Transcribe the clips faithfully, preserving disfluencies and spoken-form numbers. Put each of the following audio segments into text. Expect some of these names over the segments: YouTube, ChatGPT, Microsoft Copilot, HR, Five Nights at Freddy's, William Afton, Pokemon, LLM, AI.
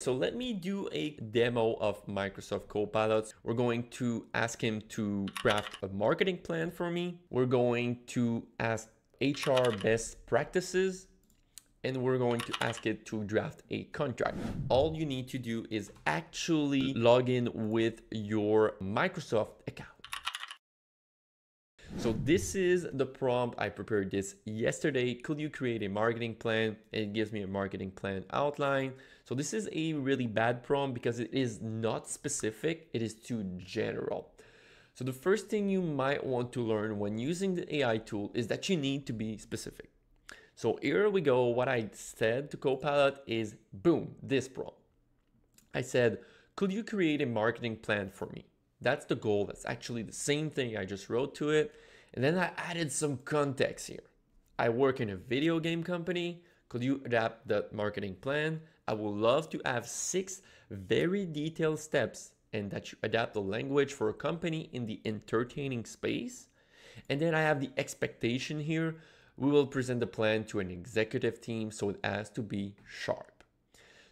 So let me do a demo of Microsoft Copilot. We're going to ask him to draft a marketing plan for me. We're going to ask H R best practices, and we're going to ask it to draft a contract. All you need to do is actually log in with your Microsoft account. So this is the prompt. I prepared this yesterday. Could you create a marketing plan? It gives me a marketing plan outline. So this is a really bad prompt because it is not specific. It is too general. So the first thing you might want to learn when using the A I tool is that you need to be specific. So here we go. What I said to Copilot is, boom, this prompt. I said, could you create a marketing plan for me? That's the goal. That's actually the same thing I just wrote to it. And then I added some context here. I work in a video game company. Could you adapt the marketing plan? I would love to have six very detailed steps and that you adapt the language for a company in the entertaining space. And then I have the expectation here. We will present the plan to an executive team, so it has to be sharp.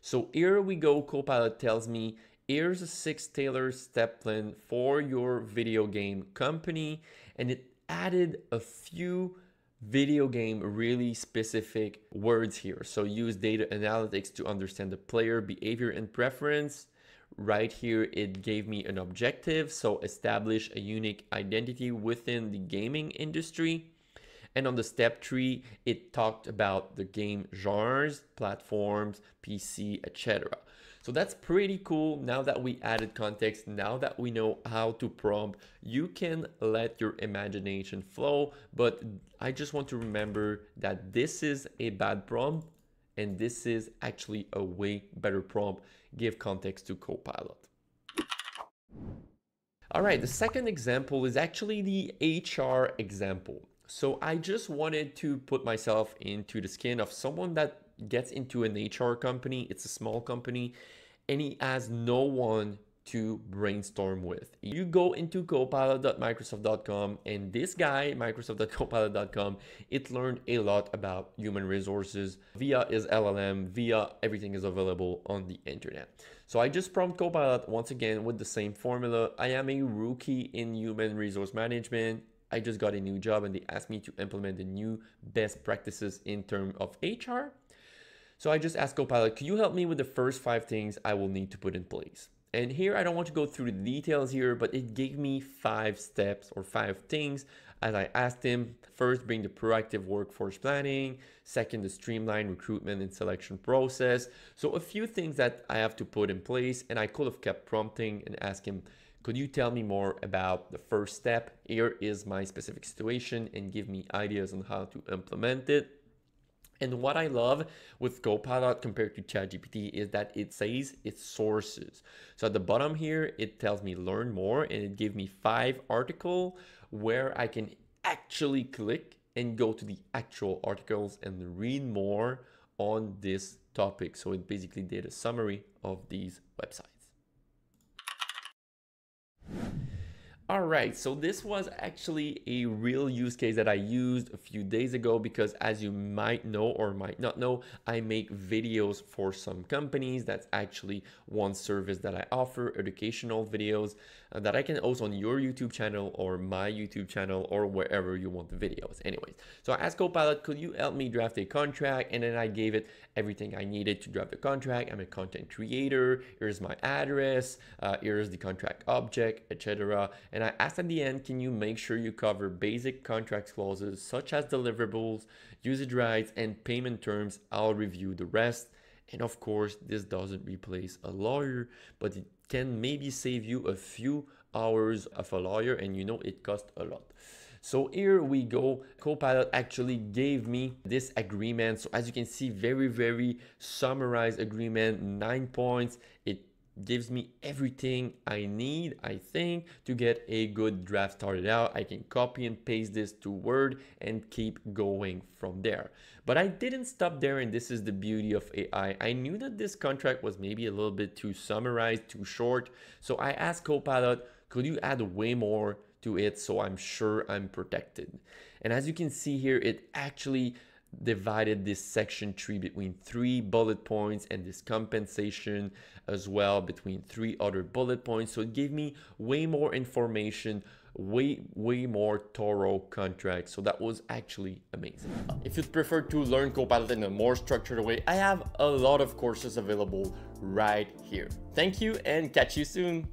So here we go. Copilot tells me, here's a six tailored step plan for your video game company. And it added a few video game really specific words here. So use data analytics to understand the player behavior and preference. Right here, it gave me an objective. So establish a unique identity within the gaming industry. And on the step three, it talked about the game genres, platforms, P C, et cetera. So that's pretty cool. Now that we added context, now that we know how to prompt, you can let your imagination flow. But I just want to remember that this is a bad prompt and this is actually a way better prompt. Give context to Copilot. All right, the second example is actually the H R example. So I just wanted to put myself into the skin of someone that gets into an H R company. It's a small company and he has no one to brainstorm with. You go into copilot dot microsoft dot com and this guy, microsoft dot copilot dot com, it learned a lot about human resources via his L L M, via everything is available on the internet. So I just prompt Copilot once again with the same formula. I am a rookie in human resource management. I just got a new job and they asked me to implement the new best practices in terms of H R. So I just asked Copilot, can you help me with the first five things I will need to put in place? And here, I don't want to go through the details here, but it gave me five steps or five things as I asked him. First, bring the proactive workforce planning. Second, the streamlined recruitment and selection process. So a few things that I have to put in place, and I could have kept prompting and asked him, could you tell me more about the first step? Here is my specific situation and give me ideas on how to implement it. And what I love with Copilot compared to ChatGPT is that it says its sources. So at the bottom here, it tells me learn more and it gave me five articles where I can actually click and go to the actual articles and read more on this topic. So it basically did a summary of these websites. All right, so this was actually a real use case that I used a few days ago because as you might know or might not know, I make videos for some companies. That's actually one service that I offer, educational videos uh, that I can host on your YouTube channel or my YouTube channel or wherever you want the videos. Anyways, so I asked Copilot, could you help me draft a contract? And then I gave it everything I needed to draft the contract. I'm a content creator. Here's my address. Uh, here's the contract object, et cetera. And I asked at the end, can you make sure you cover basic contract clauses such as deliverables, usage rights, and payment terms? I'll review the rest. And of course, this doesn't replace a lawyer, but it can maybe save you a few hours of a lawyer, and you know it costs a lot. So here we go. Copilot actually gave me this agreement. So as you can see, very, very summarized agreement, nine points. It gives me everything I need, I think, to get a good draft started out. I can copy and paste this to Word and keep going from there. But I didn't stop there, and this is the beauty of A I. I knew that this contract was maybe a little bit too summarized, too short. So I asked Copilot, could you add way more to it so I'm sure I'm protected? And as you can see here, it actually divided this section three between three bullet points, and this compensation as well between three other bullet points. So it gave me way more information, way, way more thorough contract. So that was actually amazing. If you'd prefer to learn Copilot in a more structured way, I have a lot of courses available right here. Thank you and catch you soon.